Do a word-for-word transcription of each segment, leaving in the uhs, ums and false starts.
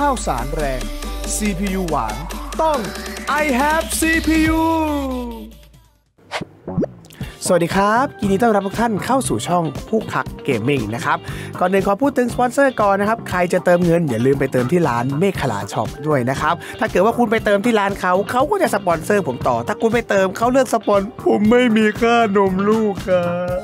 ข้าวสารแรง ซี พี ยู หวานต้อง ไอ แฮฟ ซี พี ยู สวัสดีครับยินดีต้อนรับทุกท่านเข้าสู่ช่องผู้ขักเกมมิ่งนะครับก่อนอื่นขอพูดถึงสปอนเซอร์ก่อนนะครับใครจะเติมเงินอย่าลืมไปเติมที่ร้านเมฆขลาช็อปด้วยนะครับถ้าเกิดว่าคุณไปเติมที่ร้านเขาเขาก็จะสปอนเซอร์ผมต่อถ้าคุณไปเติมเขาเลือกสปอนผมไม่มีค่านมลูกครับ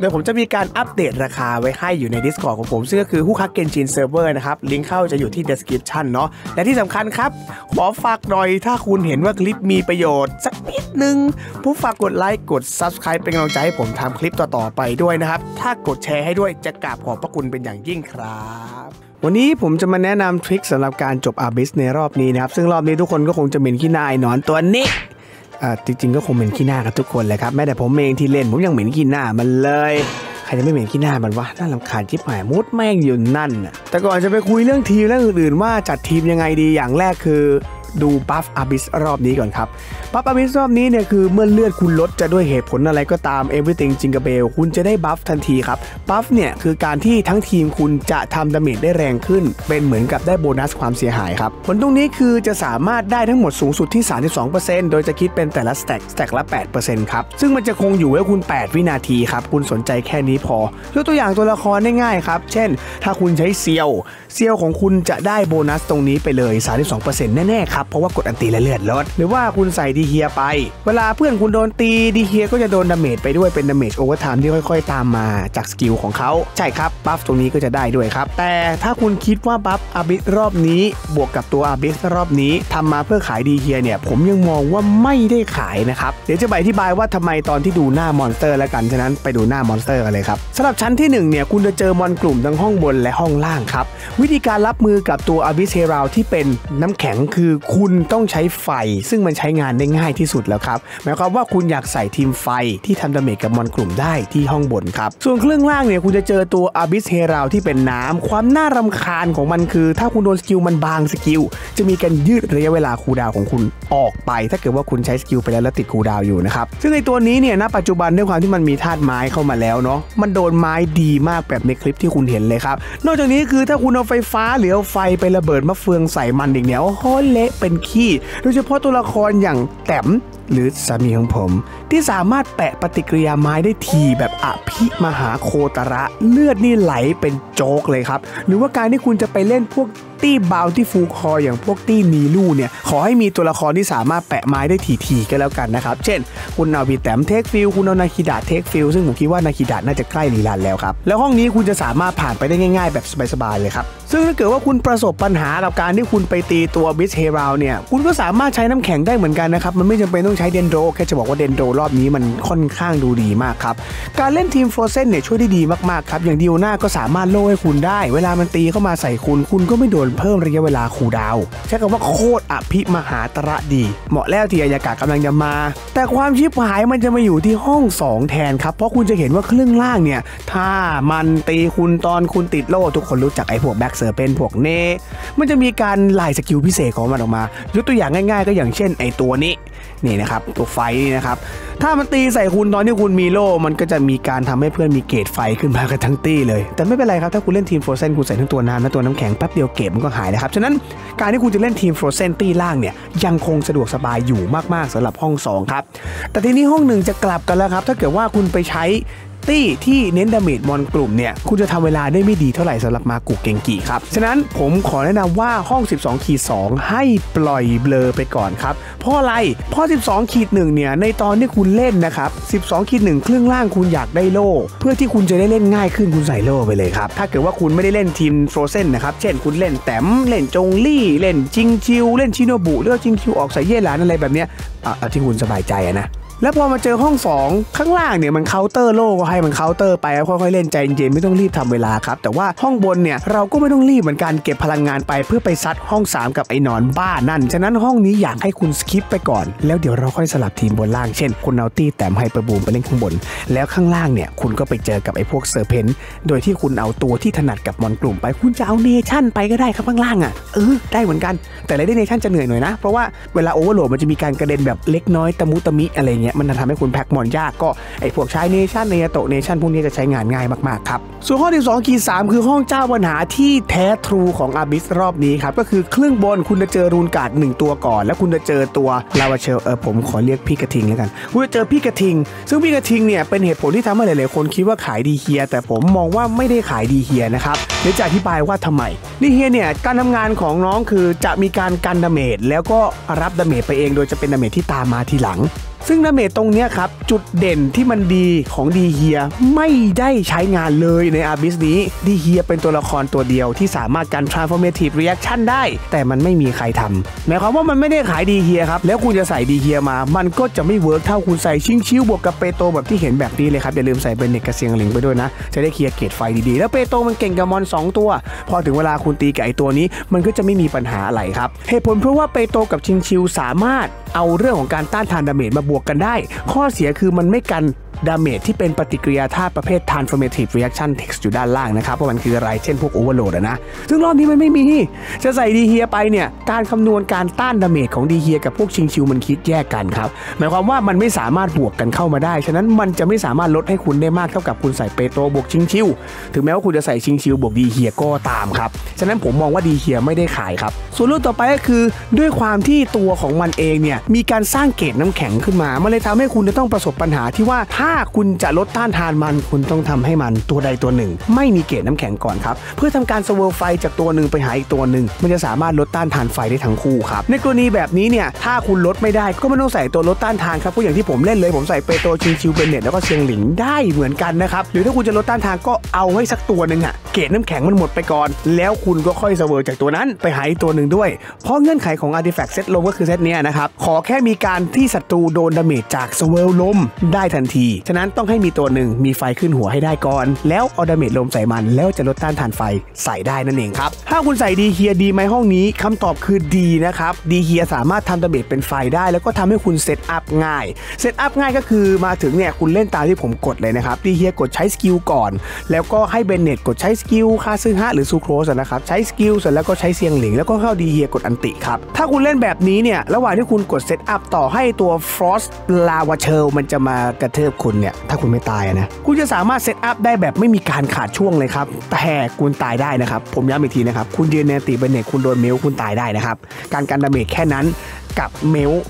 เดี๋ยวผมจะมีการอัปเดตราคาไว้ให้อยู่ใน Discord ของผมซึ่งก็คือฮูคักเกนจินเซิร์ฟเวอร์นะครับลิงก์เข้าจะอยู่ที่ Description เนาะและที่สำคัญครับขอฝากหน่อยถ้าคุณเห็นว่าคลิปมีประโยชน์สักนิดนึงผู้ฝากกดไลค์กด Subscribe เป็นกำลังใจให้ผมทำคลิปต่อๆไปด้วยนะครับถ้ากดแชร์ให้ด้วยจะกราบขอบพระคุณเป็นอย่างยิ่งครับวันนี้ผมจะมาแนะนำทริคสำหรับการจบอาบิสในรอบนี้นะครับซึ่งรอบนี้ทุกคนก็คงจะเหม็นขี้หน้าไอ้หนอนตัวนี้จริงๆก็คงเหม็นขี้หน้ากับทุกคนเลยครับแม้แต่ผมเองที่เล่นผมยังเหม็นขี้หน้ามันเลยใครจะไม่เหม็นขี้หน้ามันวะน่ารำคาญชิบหายมุดแม่งอยู่นั่นแต่ก่อนจะไปคุยเรื่องทีมเรื่องอื่นๆว่าจัดทีมยังไงดีอย่างแรกคือดูบัฟอาบิสรอบนี้ก่อนครับบัฟอาบิสรอบนี้เนี่ยคือเมื่อเลือดคุณลดจะด้วยเหตุผลอะไรก็ตาม everything jingle bell คุณจะได้บัฟทันทีครับบัฟเนี่ยคือการที่ทั้งทีมคุณจะทำดาเมจได้แรงขึ้นเป็นเหมือนกับได้โบนัสความเสียหายครับผลตรงนี้คือจะสามารถได้ทั้งหมดสูงสุดที่ สามสิบสองเปอร์เซ็นต์ โดยจะคิดเป็นแต่ละสแต็กสแต็กละ แปดเปอร์เซ็นต์ ครับซึ่งมันจะคงอยู่ไว้คุณแปดวินาทีครับคุณสนใจแค่นี้พอยกตัวอย่างตัวละครง่ายๆครับเช่นถ้าคุณใช้เซียวเซียวของคุณจะได้โบนัสตรงนี้ไปเลย สามสิบสองเปอร์เซ็นต์ แน่ๆเพราะว่ากดอันตีและเลือดลดหรือว่าคุณใส่ดีเฮียไปเวลาเพื่อนคุณโดนตีดีเฮียก็จะโดนดาเมจไปด้วยเป็นดาเมจโอเวอร์ไทม์ที่ค่อยๆตามมาจากสกิลของเขาใช่ครับบัฟตรงนี้ก็จะได้ด้วยครับแต่ถ้าคุณคิดว่าบัฟอาบิสรอบนี้บวกกับตัวอาบิสรอบนี้ทำมาเพื่อขายดีเฮียเนี่ยผมยังมองว่าไม่ได้ขายนะครับเดี๋ยวจะอธิบายว่าทำไมตอนที่ดูหน้ามอนสเตอร์แล้วกันฉะนั้นไปดูหน้ามอนสเตอร์กันเลยครับสำหรับชั้นที่หนึ่งเนี่ยคุณจะเจอมอนกลุ่มทั้งห้องบนและห้องล่างครับวิธีการรับมือกับตัวอาบิสเฮราลที่เป็นน้ำแข็งคือคุณต้องใช้ไฟซึ่งมันใช้งานได้ง่ายที่สุดแล้วครับหมายความว่าคุณอยากใส่ทีมไฟที่ทำดาเมจกับมอนกลุ่มได้ที่ห้องบนครับส่วนเครื่องล่างเนี่ยคุณจะเจอตัวอาบิสเฮราลที่เป็นน้ำความน่ารำคาญของมันคือถ้าคุณโดนสกิลมันบางสกิลจะมีการยืดระยะเวลาคูลดาวน์ของคุณออกไปถ้าเกิดว่าคุณใช้สกิลไปแล้วแล้วติดคูลดาวน์อยู่นะครับซึ่งในตัวนี้เนี่ยณปัจจุบันด้วยความที่มันมีธาตุไม้เข้ามาแล้วเนาะมันโดนไม้ดีมากแบบในคลิปที่คุณเห็นเลยครับนอกจากนี้คือถ้าคุณเอาไฟฟ้าหรือเอาไฟไประเบิดมะเฟืองใส่มันอีกเนี่ยโอ้โหเละเป็นขี้โดยเฉพาะตัวละครอย่างแต้มหรือสามีของผมที่สามารถแปะปฏิกิริยาไม้ได้ทีแบบอภิมหาโคตระเลือดนี่ไหลเป็นโจกเลยครับหรือว่าการที่คุณจะไปเล่นพวกตี้บาวที่ฟูคออย่างพวกตี้นีลูเนี่ยขอให้มีตัวละครที่สามารถแปะไม้ได้ถี่ๆก็แล้วกันนะครับเช่นคุณเอาบีแต้มเทคฟิลคุณเอานาคิดะเทคฟิลซึ่งผมคิดว่านาคิดะน่าจะใกล้รีลันแล้วครับแล้วห้องนี้คุณจะสามารถผ่านไปได้ง่ายๆแบบสบายๆเลยครับซึ่งถ้าเกิดว่าคุณประสบปัญหากับการที่คุณไปตีตัวบิสเฮราลเนี่ยคุณก็สามารถใช้น้ำแข็งได้เหมือนกันนะครับมันไม่จำเป็นต้องใช้เดนโดแค่จะบอกว่าเดนโดรอบนี้มันค่อนข้างดูดีมากครับการเล่นทีมโฟเซนเนี่ยช่วยได้ดีมากๆครับอย่างดิโอน่าก็สามารถโล่ให้คุณได้เวลามันตีเข้ามาใส่คุณคุณก็ไม่โดนเพิ่มระยะเวลาคูลดาวน์ใช้คำว่าโคตรอภิมหาตระดีเหมาะแล้วที่อายากาศกำลังจะมาแต่ความชิบหายมันจะมาอยู่ที่ห้องสองแทนครับเพราะคุณจะเห็นว่าเครื่องล่างเนี่ยถ้ามันตีคุณตอนคุณติดโล่ทุกคนรู้จักไอ้พวกแบ็กเซอร์เป็นพวกเน่มันจะมีการไล่สกิลพิเศษของมันออกมายกตัวอย่างง่ายๆก็อย่างเช่นไอ้ตัวนี้นี่นะครับตัวไฟนี่นะครับถ้ามันตีใส่คุณตอนที่คุณมีโล่มันก็จะมีการทำให้เพื่อนมีเกจไฟขึ้นมากันทั้งตี้เลยแต่ไม่เป็นไรครับถ้าคุณเล่นทีมโฟเซนคุณใส่ทั้งตัวน้ำและตัวน้ำแข็งแป๊บเดียวเกจมันก็หายนะครับฉะนั้นการที่คุณจะเล่นทีมโฟเซนตี้ล่างเนี่ยยังคงสะดวกสบายอยู่มากๆสำหรับห้องสองครับแต่ทีนี้ห้องหนึ่งจะกลับกันแล้วครับถ้าเกิดว่าคุณไปใช้ตี้ที่เน้นดาเมจมอนกลุ่มเนี่ยคุณจะทำเวลาได้ไม่ดีเท่าไหร่สำหรับมากุเกงกิครับฉะนั้นผมขอแนะนำว่าห้อง สิบสองขีดสอง ให้ปล่อยเบลอไปก่อนครับเพราะอะไรเพราะ สิบสองขีดหนึ่ง เนี่ยในตอนที่คุณเล่นนะครับ สิบสองขีดหนึ่ง เครื่องล่างคุณอยากได้โล่เพื่อที่คุณจะได้เล่นง่ายขึ้นคุณใส่โล่ไปเลยครับถ้าเกิดว่าคุณไม่ได้เล่นทีมโฟรเซนนะครับเช่นคุณเล่นแต้มเล่นจงลี่เล่นจิงชิวเล่นชิโนบุเลือกจิงชิวออกใส่เย่หลานอะไรแบบเนี้ยเอาที่คุณสบายใจนะแล้วพอมาเจอห้องสองข้างล่างเนี่ยมันเคาน์เตอร์โล่ก็ให้มันเคาน์เตอร์ไปแล้วค่อยๆเล่นใจเย็นไม่ต้องรีบทำเวลาครับแต่ว่าห้องบนเนี่ยเราก็ไม่ต้องรีบเหมือนกันเก็บพลังงานไปเพื่อไปซัดห้องสามกับไอ้นอนบ้านั่นฉะนั้นห้องนี้อยากให้คุณสคิปไปก่อนแล้วเดี๋ยวเราค่อยสลับทีมบนล่างเช่นคุณเอาตี้แต้มไฮเปอร์บูมไปเล่นข้างบนแล้วข้างล่างเนี่ยคุณก็ไปเจอกับไอ้พวกเซอร์เพนต์โดยที่คุณเอาตัวที่ถนัดกับมอนกลุ่มไปคุณจะเอาเนชั่นไปก็ได้ครับข้างล่างอ่ะเออได้เหมือนกันแต่ไรได้เนชั่นจะเหนื่อยหน่อยนะเพราะว่าเวลาโอเวอร์โหลดมันจะมีการกระเด็นแบบเล็กน้อยตะมุตะมิอะไรเงี้ย เนี่ยมันจะทำให้คุณแพ็กมอนยากก็ไอพวกใช้เนชั่นเนยโตเนชั่นพวกนี้จะใช้งานง่ายมากๆครับส่วนข้อที่สอง สามคือห้องเจ้าปัญหาที่แท้ทรูของอาบิสรอบนี้ครับก็คือครึ่งบนคุณจะเจอรูนการ์ดหนึ่งตัวก่อนแล้วคุณจะเจอตัวลาวาเชลเออผมขอเรียกพี่กระทิงแล้วกันคุณจะเจอพี่กระทิงซึ่งพี่กระทิงเนี่ยเป็นเหตุผลที่ทำให้หลายๆคนคิดว่าขายดีเฮียแต่ผมมองว่าไม่ได้ขายดีเฮียนะครับเดี๋ยวจะอธิบายว่าทำไมดีเฮียเนี่ยการทำงานของน้องคือจะมีการกันดาเมจแล้วก็รับดาเมจไปเองโดยจะเป็นดาเมจที่ตามมาทีหลังซึ่งดาเมจตรงนี้ครับจุดเด่นที่มันดีของดีเฮียไม่ได้ใช้งานเลยในอาบิสนี้ดีเฮียเป็นตัวละครตัวเดียวที่สามารถการ transformative reaction ได้แต่มันไม่มีใครทำหมายความว่ามันไม่ได้ขายดีเฮียครับแล้วคุณจะใส่ดีเฮียมามันก็จะไม่เวิร์กเท่าคุณใส่ชิงชิวบวกกับเปโตแบบที่เห็นแบบนี้เลยครับอย่าลืมใส่เบนเน็กกับเซียงหลิงไปด้วยนะจะได้เคลียร์เกตไฟดีๆแล้วเปโตมันเก่งกับมอนสองตัวพอถึงเวลาคุณตีกับไอตัวนี้มันก็จะไม่มีปัญหาอะไรครับเหตุผลเพราะว่าเปโตกับชิงชิวสามารถเอาเรื่องของการต้านทานดาเมจมาบวกกันได้ข้อเสียคือมันไม่กันดาเมจที่เป็นปฏิกิริยาธาตุประเภท transformative reaction text อยู่ด้านล่างนะครับว่ามันคืออะไรเช่นพวก overload นะซึ่งรอบนี้มันไม่มีจะใส่ดีเฮียไปเนี่ยการคำนวณการต้านดาเมจของดีเฮียกับพวกชิงชิวมันคิดแยกกันครับหมายความว่ามันไม่สามารถบวกกันเข้ามาได้ฉะนั้นมันจะไม่สามารถลดให้คุณได้มากเท่ากับคุณใส่เปโตบวกชิงชิวถึงแม้ว่าคุณจะใส่ชิงชิวบวกดีเฮียก็ตามครับฉะนั้นผมมองว่าดีเฮียไม่ได้ขายครับส่วนรุ่นต่อไปก็คือด้วยความที่ตัวของมันเองเนี่ยมีการสร้างเกจน้ำแข็งขึ้นมามันเลยทำให้คุณจะต้องประสบปัญหาที่ว่าถ้าคุณจะลดต้านทานมันคุณต้องทำให้มันตัวใดตัวหนึ่งไม่มีเกจน้ำแข็งก่อนครับเพื่อทำการสเวิร์ฟไฟจากตัวหนึ่งไปหาอีกตัวหนึ่งมันจะสามารถลดต้านทานไฟได้ทั้งคู่ครับในกรณีแบบนี้เนี่ยถ้าคุณลดไม่ได้ก็ไม่ต้องใส่ตัวลดต้านทานครับก็อย่างที่ผมเล่นเลยผมใส่เปโตชิงชิวเบนเน็ตแล้วก็เซียงหลิงได้เหมือนกันนะครับหรือถ้าคุณจะลดต้านทานก็เอาให้สักตัวหนึ่งอะเกจน้ำแข็งมันหมดไปก่อนแล้วคุณก็ค่อยสเวิร์ฟจากตัวนั้นไปหาอีกตัวหนึ่งด้วยเพราะเงื่อนไขของอาร์ติแฟกต์เซตลมก็คือเซตเนี้ยนะครับขอแค่มีการที่ศัตรูโดนดาเมจจากสเวิร์ฟลมได้ทันทีฉะนั้นต้องให้มีตัวหนึ่งมีไฟขึ้นหัวให้ได้ก่อนแล้วเอาดาเมจลมใส่มันแล้วจะลดต้านทานไฟใส่ได้นั่นเองครับถ้าคุณใส่ดีเฮียดีไหมห้องนี้คำตอบคือดีนะครับดีเฮียสามารถทำดาเมจเป็นไฟได้แล้วก็ทำให้คุณเซตอัพง่ายเซตอัพง่ายก็คือมาถึงเนี่ยคุณเล่นตามที่ผมกดเลยนะครับดีเฮียกดใช้สกิลก่อนแล้วก็ให้เบนเน็ตกดใช้สกิลคาซึฮะหรือซูโครสนะครับใช้สกิลเสร็จแล้วก็ใช้เซียงหลิงแล้วก็เข้าดีเฮียกดอันติครับถ้าคุณเล่นแบบนี้เนี่ยระหว่างที่คุณกดเซตอัพต่อให้ตัวฟรอสต์ลาวาเชลมันจะมากระเทิบคุณเนี่ยถ้าคุณไม่ตายนะคุณจะสามารถเซตอัพได้แบบไม่มีการขาดช่วงเลยครับแต่คุณตายได้นะครับผมย้ำอีกทีนะครับคุณยืนในตีเบนเน็ตคุณโดนเมลคุณตายได้นะครับการกันดาเมจแค่นั้นกับเมล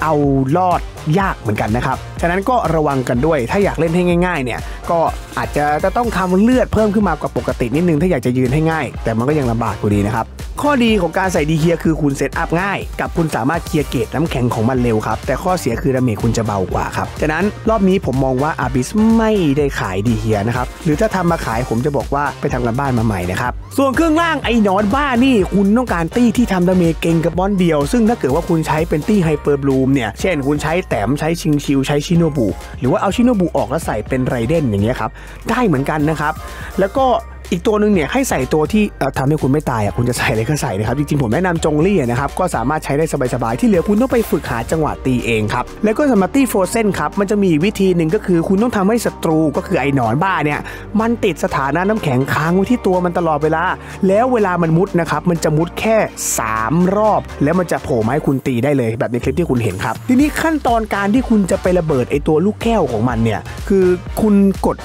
เอารอดยากเหมือนกันนะครับฉะนั้นก็ระวังกันด้วยถ้าอยากเล่นให้ง่ายๆเนี่ยก็อาจจะจะต้องทำเลือดเพิ่มขึ้นมากว่าปกตินิดนึงถ้าอยากจะยืนให้ง่ายแต่มันก็ยังลำบากอยู่ดีนะครับข้อดีของการใส่ดีเฮียคือคุณเซตอัพง่ายกับคุณสามารถเคลียร์เกจน้ำแข็งของมันเร็วครับแต่ข้อเสียคือดาเมจคุณจะเบากว่าครับฉะนั้นรอบนี้ผมมองว่าอาบิสไม่ได้ขายดีเฮียนะครับหรือถ้าทำมาขายผมจะบอกว่าไปทำกันบ้านมาใหม่นะครับส่วนเครื่องล่างไอ้นอนบ้านี่คุณต้องการตี้ที่ทำดาเมจเก่งกับบอนเดียวซึ่งถ้าเกิดว่าคุณใช้เป็นตี้ไฮเปอร์บลูมเนี่ยเช่นคุณใช้แต้มใช้ชิงชิวใช้ชิโนบุหรือว่าเอาชิโนบุออกแล้วใส่เป็นไรเด้นอย่างเงี้ยครับได้เหมือนกันนะครับแล้วก็อีกตัวหนึ่งเนี่ยให้ใส่ตัวที่ทำให้คุณไม่ตายอ่ะคุณจะใส่อะไรก็ใส่นะครับจริงๆผมแนะนำจงลี่นะครับก็สามารถใช้ได้สบายๆที่เหลือคุณต้องไปฝึกหาจังหวะตีเองครับแล้วก็สมาร์ตี้โฟเซนครับมันจะมีวิธีหนึ่งก็คือคุณต้องทำให้ศัตรูก็คือไอ้หนอนบ้าเนี่ยมันติดสถานะน้ำแข็งค้างไว้ที่ตัวมันตลอดเวลาแล้วเวลามันมุดนะครับมันจะมุดแค่สามรอบแล้วมันจะโผล่มาให้คุณตีได้เลยแบบในคลิปที่คุณเห็นครับทีนี้ขั้นตอนการที่คุณจะไประเบิดไอ้ตัวลูกแก้วของมันเนี่ยคือคุณกด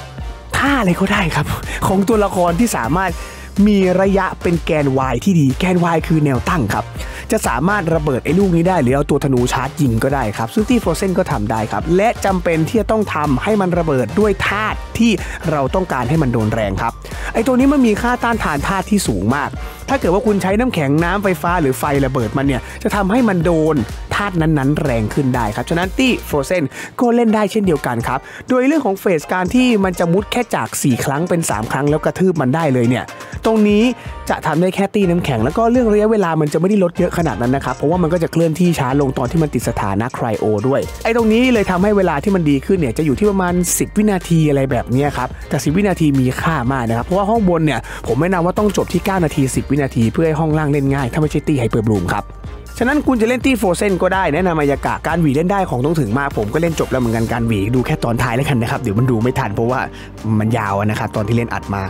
ท่าอะไรก็ได้ครับของตัวละครที่สามารถมีระยะเป็นแกน Y ที่ดีแกน Y คือแนวตั้งครับจะสามารถระเบิดไอ้ลูกนี้ได้หรือเอาตัวธนูชาร์จยิงก็ได้ครับซึ่งที่โฟเซนก็ทำได้ครับและจำเป็นที่จะต้องทำให้มันระเบิดด้วยธาตุที่เราต้องการให้มันโดนแรงครับไอ้ตัวนี้มันมีค่าต้านทานธาตุที่สูงมากถ้าเกิดว่าคุณใช้น้ำแข็งน้ำไฟฟ้าหรือไฟระเบิดมันเนี่ยจะทำให้มันโดนธาตุนั้นๆแรงขึ้นได้ครับฉะนั้นที่โฟเซนก็เล่นได้เช่นเดียวกันครับโดยเรื่องของเฟสการที่มันจะมุดแค่จากสี่ครั้งเป็นสามครั้งแล้วกระทืบมันได้เลยเนี่ยตรงนี้จะทำได้แค่ตีน้ำแข็งแล้วก็เรื่องระยะเวลามันจะไม่ได้ลดเยอะขนาดนั้นนะครับเพราะว่ามันก็จะเคลื่อนที่ช้าลงตอนที่มันติดสถานะไคลโอด้วยไอ้ตรงนี้เลยทำให้เวลาที่มันดีขึ้นเนี่ยจะอยู่ที่ประมาณสิบวินาทีอะไรแบบนี้ครับแต่สิบวินาทีมีค่ามากนะครับเพราะว่าห้องบนเนี่ยผมแนะนำว่าต้องจบที่เก้านาทีสิบวินาทีเพื่อให้ห้องล่างเล่นง่ายถ้าไม่ใช่ตีไฮเปอร์บลูมครับฉะนั้นคุณจะเล่นตี้โฟเซนก็ได้แนะนำอายากะการหวีเล่นได้ของต้องถึงมากผมก็เล่นจบแล้วเหมือนกันการหวีดูแค่ตอนท้ายแล้วกันนะครับเดี๋ยวมันดูไม่ทันเพราะว่ามันยาวนะครับตอนที่เล่นอัดมา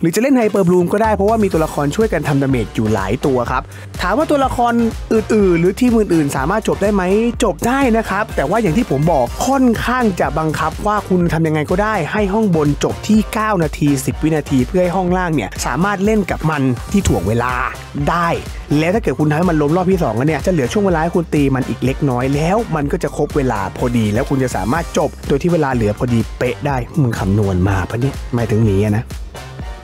หรือจะเล่นไฮเปอร์บลูมก็ได้เพราะว่ามีตัวละครช่วยกันทำดาเมจอยู่หลายตัวครับถามว่าตัวละครอื่นๆหรือทีมอื่นๆสามารถจบได้ไหมจบได้นะครับแต่ว่าอย่างที่ผมบอกค่อนข้างจะบังคับว่าคุณทำยังไงก็ได้ให้ห้องบนจบที่เก้านาทีสิบวินาทีเพื่อให้ห้องล่างเนี่ยสามารถเล่นกับมันที่ถ่วงเวลาได้และถ้าเกิดคุณทำให้มันล้มรอบที่สองกันเนี่ยจะเหลือช่วงเวลาให้คุณตีมันอีกเล็กน้อยแล้วมันก็จะครบเวลาพอดีแล้วคุณจะสามารถจบโดยที่เวลาเหลือพอดีเป๊ะได้มึงคำนวณมาปะเนี่ยหมายถึงนี้นะ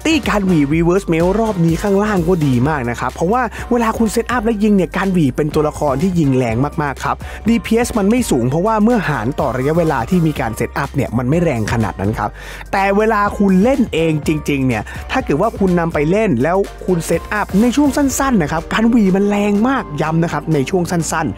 ตีการหวีรีเวิร์สเมลรอบนี้ข้างล่างก็ดีมากนะครับเพราะว่าเวลาคุณเซตอัพและยิงเนี่ยการหวีเป็นตัวละครที่ยิงแรงมากๆครับ ดี พี เอส มันไม่สูงเพราะว่าเมื่อหารต่อระยะเวลาที่มีการเซตอัพเนี่ยมันไม่แรงขนาดนั้นครับแต่เวลาคุณเล่นเองจริงๆเนี่ยถ้าเกิดว่าคุณนำไปเล่นแล้วคุณเซตอัพในช่วงสั้นๆนะครับการหวีมันแรงมากย้ำนะครับในช่วงสั้นๆ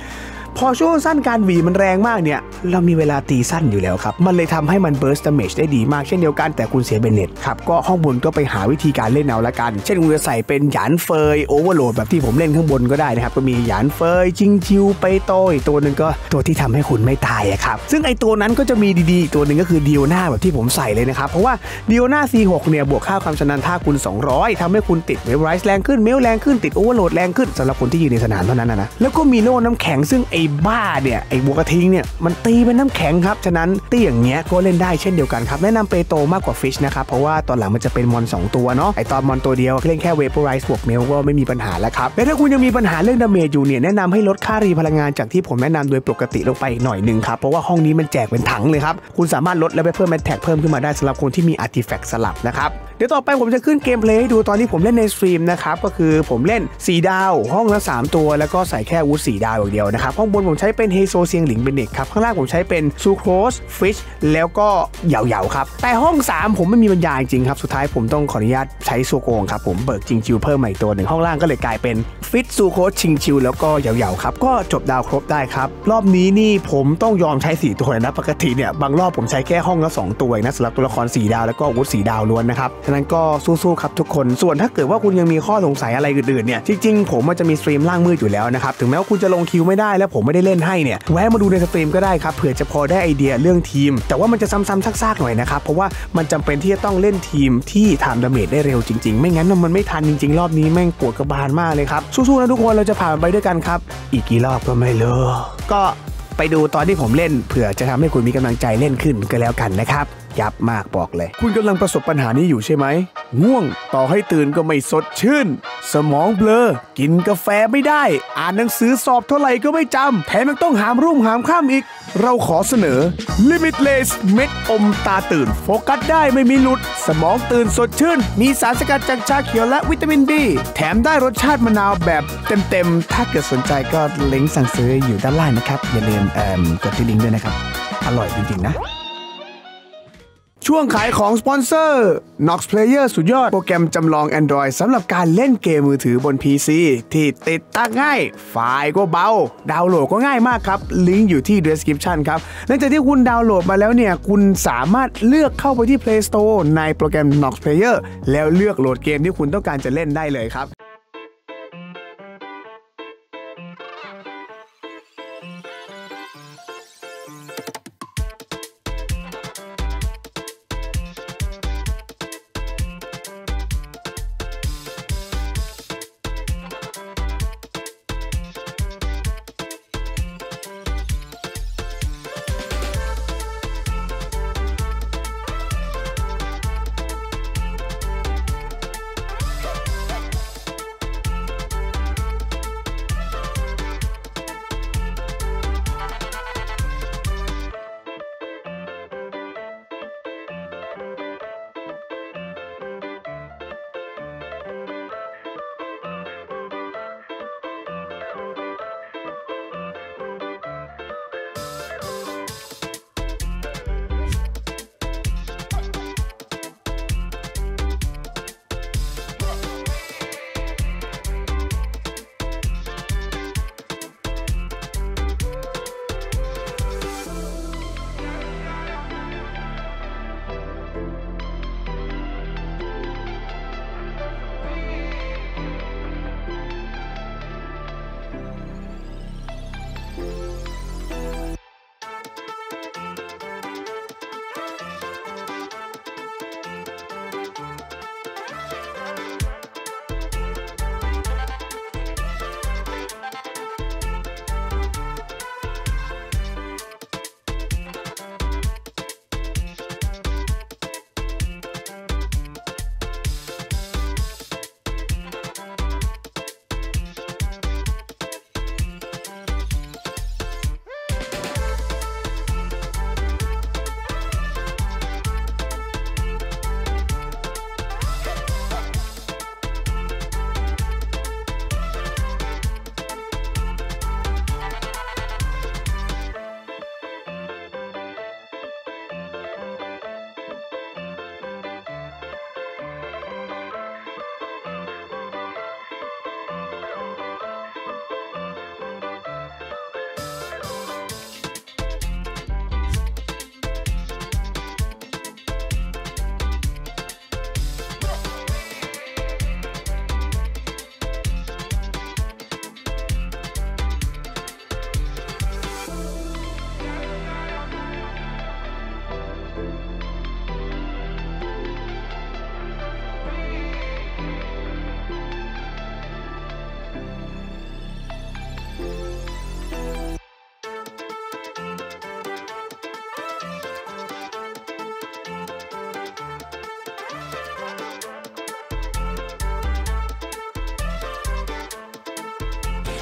พอช่วงสั้นการหวีมันแรงมากเนี่ยเรามีเวลาตีสั้นอยู่แล้วครับมันเลยทำให้มันเบิร์สดาเมจได้ดีมากเช่นเดียวกันแต่คุณเสียเบเน็ตครับก็ห้องบนก็ไปหาวิธีการเล่นเอาละกันเช่นคุณจะใส่เป็นหยานเฟยโอเวอร์โหลดแบบที่ผมเล่นข้างบนก็ได้นะครับก็มีหยานเฟยจิงจิวไปโต้อีกตัวหนึ่งก็ตัวที่ทำให้คุณไม่ตายครับซึ่งไอตัวนั้นก็จะมีดีๆตัวหนึ่งก็คือดิโอน่าแบบที่ผมใส่เลยนะครับเพราะว่าดิโอน่า ซี หก เนี่ยบวกค่าความชำนาญท่าคุณสองร้อยทำให้คุณติดเวฟไรส์แรงขึ้นเมลแรงขึ้นติดโอเวอร์โหลดแรงขึ้นสำหรับคนที่อยู่ในสนามเท่านั้นนะแล้วก็มีโล่น้ำแข็งซึ่งไอบ้าเนี่ยไอวัวกระทิงเนี่ยมันตีเป็นน้ำแข็งครับฉะนั้นตีอย่างเงี้ยก็เล่นได้เช่นเดียวกันครับแนะนำเปโตมากกว่าฟิชนะครับเพราะว่าตอนหลังมันจะเป็นมอนสองตัวเนาะไอตอนมอนตัวเดียวเล่นแค่เวเปอร์ไรส์บวกเมลก็ไม่มีปัญหาแล้วครับและถ้าคุณยังมีปัญหาเรื่องดาเมจอยู่เนี่ยแนะนำให้ลดค่ารีพลังงานจากที่ผมแนะนำโดยปกติลงไปอีกหน่อยหนึ่งครับเพราะว่าห้องนี้มันแจกเป็นถังเลยครับคุณสามารถลดและไปเพิ่มแมทแท็กเพิ่มขึ้นมาได้สำหรับคนที่มีอาร์ติแฟกต์สลับนะครับเดี๋ยวต่อไปผมจะขึ้นเกมเพลย์ให้ดูตอนที่ผมเล่นในสตรีมนะครับก็คือผมเล่นสี่ดาวห้องละสามตัวแล้วก็ใส่แค่อาวุธสี่ดาวอย่างเดียวนะครับห้องบนผมใช้เป็นเฮโซเซียงหลิงเป็นเด็กครับข้างล่างผมใช้เป็นซูโครสฟิชแล้วก็เหยาเหยาครับแต่ห้องสามผมไม่มีบรรยายจริงครับสุดท้ายผมต้องขออนุญาตใช้โซโกงครับผมเบิกจิงจิวเพิ่มใหม่ตัวหนึ่งห้องล่างก็เลยกลายเป็นฟิชซูโครสจิงจิวแล้วก็เหยาเหยาครับก็จบดาวครบได้ครับรอบนี้นี่ผมต้องยอมใช้สี่ตัวนะปกติเนี่ยบางรอบผมใช้แค่ห้องละสองตัวนะสำหรับตัวละครสี่ดาวแล้วก็อาวุธสี่ดาวล้วนนะครับฉะนั้นก็สู้ๆครับทุกคนส่วนถ้าเกิดว่าคุณยังมีข้อสงสัยอะไรอื่นๆเนี่ยจริงๆผมมันจะมีสตรีมล่างมืดอยู่แล้วนะครับถึงแม้ว่าคุณจะลงคิวไม่ได้แล้วผมไม่ได้เล่นให้เนี่ยแวะมาดูในสตรีมก็ได้ครับเผื่อจะพอได้ไอเดียเรื่องทีมแต่ว่ามันจะซ้ำๆซากๆหน่อยนะครับเพราะว่ามันจำเป็นที่จะต้องเล่นทีมที่ทำดาเมจได้เร็วจริงๆไม่งั้นมันไม่ทันจริงๆรอบนี้แม่งปวดกระบาลมากเลยครับสู้ๆนะทุกคนเราจะผ่านไปด้วยกันครับอีกกี่รอบก็ไม่รู้ก็ไปดูตอนที่ผมเล่นเผื่อจะทำให้คุณมีกำลังใจเล่นขึ้นก็แล้วกันนะครับยับมากบอกเลยคุณกำลังประสบปัญหานี้อยู่ใช่ไหมง่วงต่อให้ตื่นก็ไม่สดชื่นสมองเบลอกินกาแฟไม่ได้อ่านหนังสือสอบเท่าไหร่ก็ไม่จำแถมยังต้องหามรุ่มหามข้ามอีกเราขอเสนอ Limitless เม็ดอมตาตื่นโฟกัสได้ไม่มีหลุดสมองตื่นสดชื่นมีสารสกัดจากชาเขียวและวิตามินดีแถมได้รสชาติมะนาวแบบเต็มๆถ้าเกิดสนใจก็ลิงก์สั่งซื้ออยู่ด้านล่างนะครับอย่าลืมกดที่ลิงก์ด้วยนะครับอร่อยจริงๆนะช่วงขายของสปอนเซอร์ NoxPlayer สุดยอดโปรแกรมจำลอง Android สำหรับการเล่นเกมมือถือบน พี ซี ที่ติดตั้งง่ายไฟล์ก็เบาดาวน์โหลดก็ง่ายมากครับลิงก์อยู่ที่ description ครับหลังจากที่คุณดาวน์โหลดมาแล้วเนี่ยคุณสามารถเลือกเข้าไปที่ Play Store ในโปรแกรม NoxPlayer แล้วเลือกโหลดเกมที่คุณต้องการจะเล่นได้เลยครับ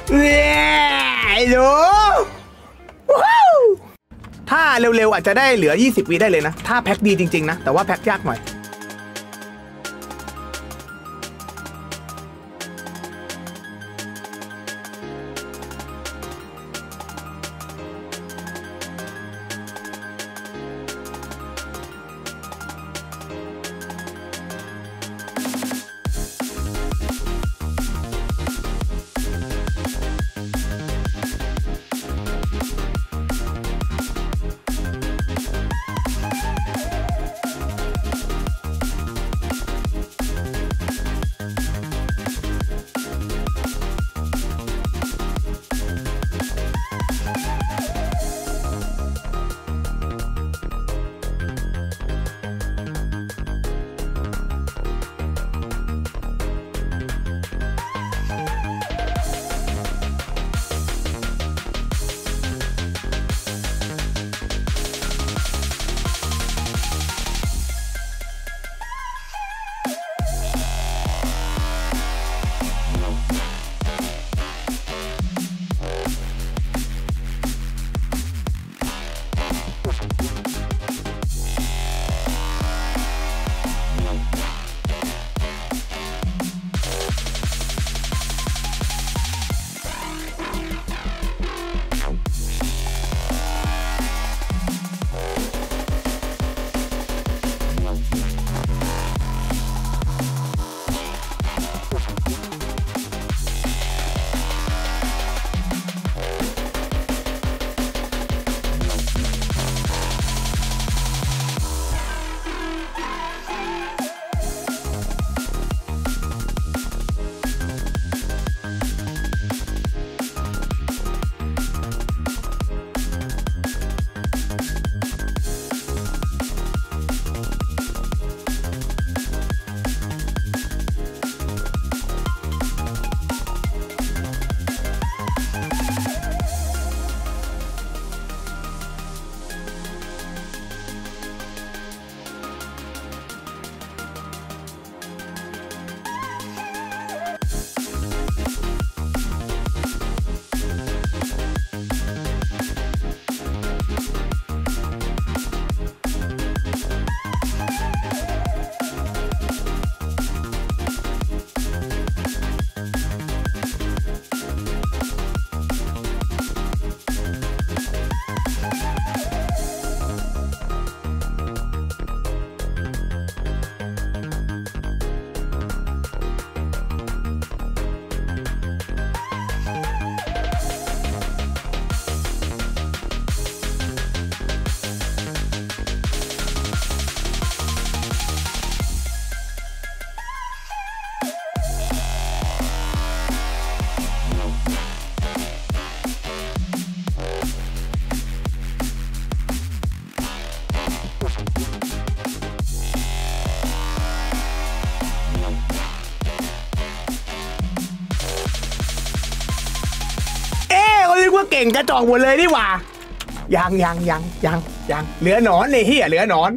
ไอ้หนูถ้าเร็วๆอาจจะได้เหลือยี่สิบวิได้เลยนะถ้าแพ็คดีจริงๆนะแต่ว่าแพ็คยากหน่อยเก่งกระจอกหมดเลยนี่หว่ายังยังยังยังยังเหลือหนอนเลยเฮียเหลือหนอน